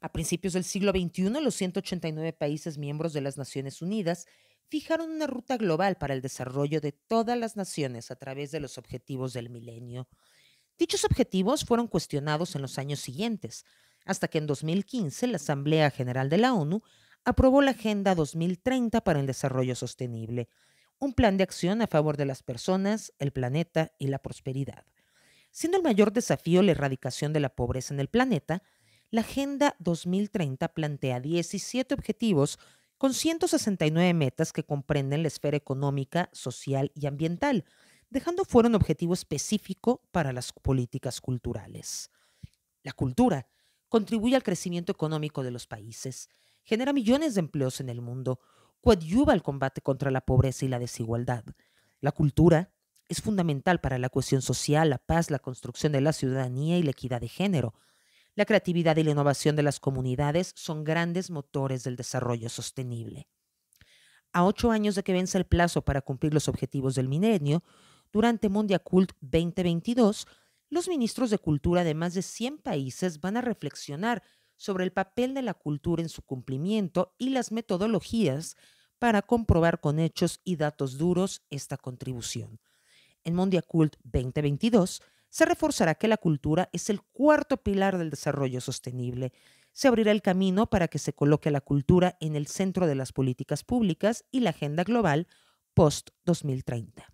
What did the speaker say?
A principios del siglo XXI, los 189 países miembros de las Naciones Unidas fijaron una ruta global para el desarrollo de todas las naciones a través de los Objetivos del Milenio. Dichos objetivos fueron cuestionados en los años siguientes, hasta que en 2015 la Asamblea General de la ONU aprobó la Agenda 2030 para el Desarrollo Sostenible, un plan de acción a favor de las personas, el planeta y la prosperidad. Siendo el mayor desafío la erradicación de la pobreza en el planeta, la Agenda 2030 plantea 17 objetivos con 169 metas que comprenden la esfera económica, social y ambiental, dejando fuera un objetivo específico para las políticas culturales. La cultura contribuye al crecimiento económico de los países, genera millones de empleos en el mundo, coadyuva al combate contra la pobreza y la desigualdad. La cultura es fundamental para la cohesión social, la paz, la construcción de la ciudadanía y la equidad de género. La creatividad y la innovación de las comunidades son grandes motores del desarrollo sostenible. A 8 años de que vence el plazo para cumplir los objetivos del milenio, durante Mondiacult 2022, los ministros de cultura de más de 100 países van a reflexionar sobre el papel de la cultura en su cumplimiento y las metodologías para comprobar con hechos y datos duros esta contribución. En Mondiacult 2022, se reforzará que la cultura es el cuarto pilar del desarrollo sostenible. Se abrirá el camino para que se coloque la cultura en el centro de las políticas públicas y la agenda global post-2030.